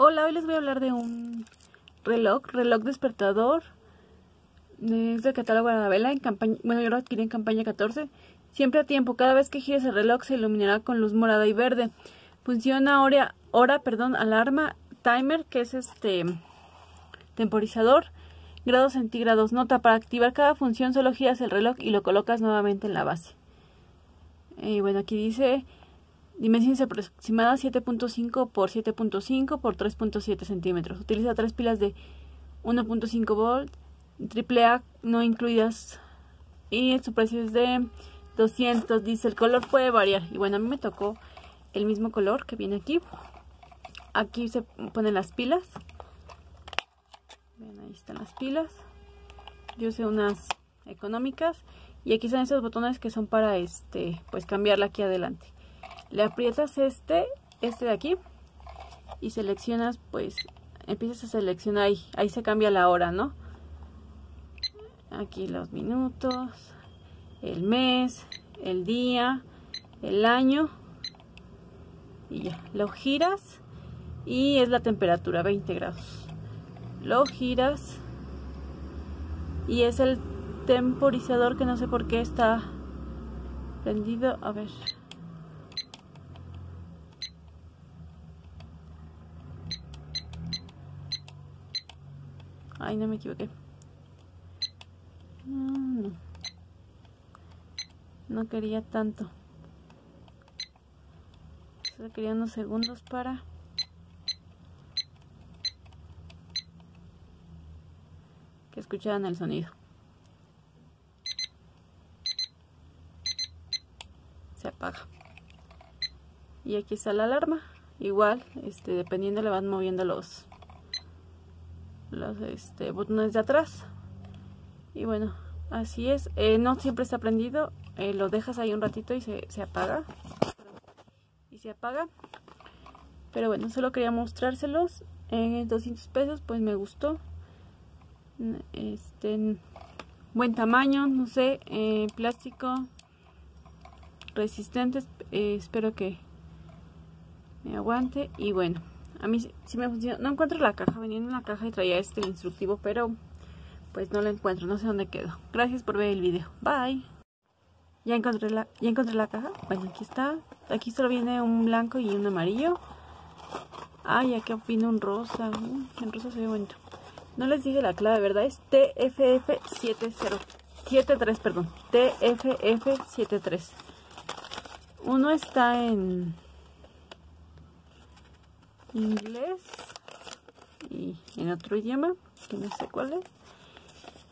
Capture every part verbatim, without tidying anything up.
Hola, hoy les voy a hablar de un reloj, reloj despertador. Es del catálogo Arabela, en campaña, bueno, yo lo adquirí en campaña catorce. Siempre a tiempo, cada vez que gires el reloj se iluminará con luz morada y verde. Funciona hora, hora perdón, alarma, timer, que es este temporizador, grados centígrados. Nota, para activar cada función solo giras el reloj y lo colocas nuevamente en la base. Y bueno, aquí dice dimensiones aproximadas siete punto cinco por siete punto cinco por tres punto siete centímetros. Utiliza tres pilas de uno punto cinco volt, triple A no incluidas, y su precio es de doscientos. Dice el color puede variar, y bueno, a mí me tocó el mismo color que viene aquí. Aquí se ponen las pilas. Bien, ahí están las pilas. Yo usé unas económicas. Y aquí están esos botones que son para este, pues cambiarla aquí adelante. Le aprietas este, este de aquí, y seleccionas, pues, empiezas a seleccionar ahí. Ahí se cambia la hora, ¿no? Aquí los minutos, el mes, el día, el año. Y ya, lo giras y es la temperatura, veinte grados. Lo giras y es el temporizador, que no sé por qué está prendido. A ver. Ay, no me equivoqué. No, no quería tanto. Solo quería unos segundos para... que escucharan el sonido. Se apaga. Y aquí está la alarma. Igual, este, dependiendo le van moviendo los, los este, botones de atrás. Y bueno, así es. Eh, no siempre está prendido. Eh, lo dejas ahí un ratito y se, se apaga. Y se apaga. Pero bueno, solo quería mostrárselos. En doscientos pesos, pues me gustó. Este, buen tamaño, no sé, eh, plástico, resistentes, eh, espero que me aguante. Y bueno, a mí sí, sí me funciona. No encuentro la caja, venía en la caja y traía este instructivo, pero pues no lo encuentro, no sé dónde quedó. Gracias por ver el video, bye. Ya encontré la, ya encontré la caja. Bueno, aquí está, aquí solo viene un blanco y un amarillo. Ay, aquí opino un rosa. Uh, el rosa se ve bonito. No les dije la clave, ¿verdad? Es T F F setenta, setenta y tres, perdón. T F F setenta y tres. Uno está en inglés y en otro idioma, que no sé cuál es.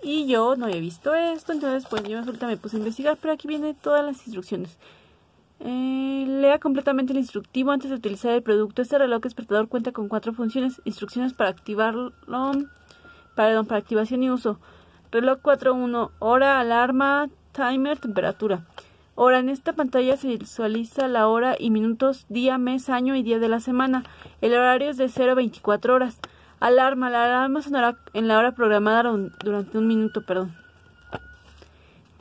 Y yo no había visto esto, entonces pues yo ahorita me puse a investigar, pero aquí vienen todas las instrucciones. Eh, lea completamente el instructivo antes de utilizar el producto. Este reloj despertador cuenta con cuatro funciones. Instrucciones para activarlo, perdón, para activación y uso. Reloj cuatro punto uno, hora, alarma, timer, temperatura. Ahora, en esta pantalla se visualiza la hora y minutos, día, mes, año y día de la semana. El horario es de cero a veinticuatro horas. Alarma. La alarma sonará en la hora programada durante un minuto, perdón.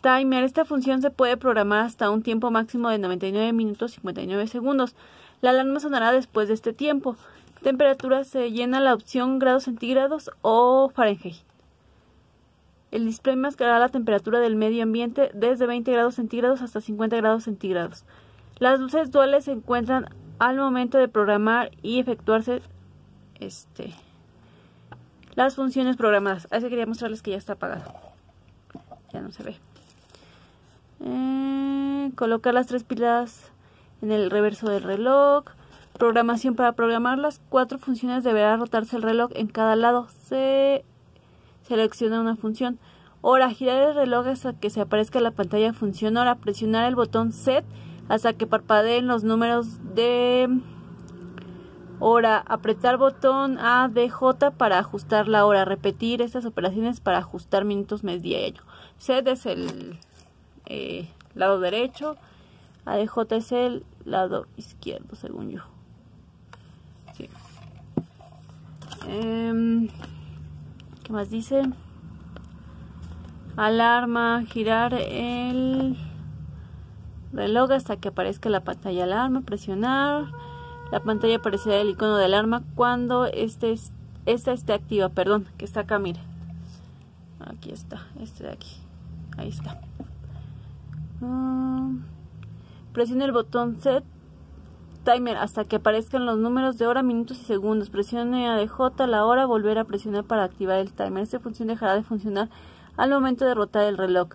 Timer. Esta función se puede programar hasta un tiempo máximo de noventa y nueve minutos cincuenta y nueve segundos. La alarma sonará después de este tiempo. Temperatura. Se llena la opción grados centígrados o Fahrenheit. El display mascarará la temperatura del medio ambiente desde veinte grados centígrados hasta cincuenta grados centígrados. Las luces duales se encuentran al momento de programar y efectuarse este, las funciones programadas. Así que quería mostrarles que ya está apagado. Ya no se ve. Eh, colocar las tres pilas en el reverso del reloj. Programación. Para programar las cuatro funciones deberá rotarse el reloj en cada lado. Se... Selecciona una función. Hora. Girar el reloj hasta que se aparezca la pantalla función hora. Presionar el botón set hasta que parpadeen los números de hora. Apretar botón A, D, J para ajustar la hora. Repetir estas operaciones para ajustar minutos, mes, día y año. Set es el eh, lado derecho. A, D, J es el lado izquierdo, según yo. Sí. Eh, ¿Qué más dice? Alarma. Girar el reloj hasta que aparezca la pantalla alarma. Presionar. la pantalla aparecerá el icono de alarma cuando este es, esta esté activa, perdón, que está acá, mira. Aquí está, este de aquí. Ahí está. Um, presione el botón Set Timer hasta que aparezcan los números de hora, minutos y segundos. Presione A D J la hora, volver a presionar para activar el timer. Esta función dejará de funcionar al momento de rotar el reloj.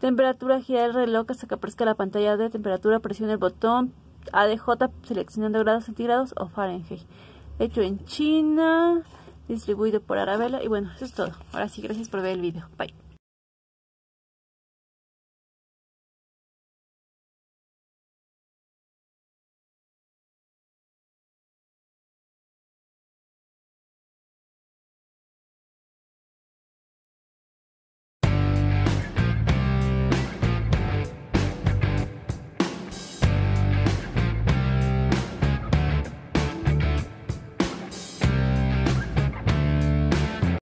Temperatura, gira el reloj hasta que aparezca la pantalla de temperatura. Presione el botón A D J seleccionando grados centígrados o Fahrenheit. Hecho en China, distribuido por Arabela. Y bueno, eso es todo. Ahora sí, gracias por ver el video. Bye.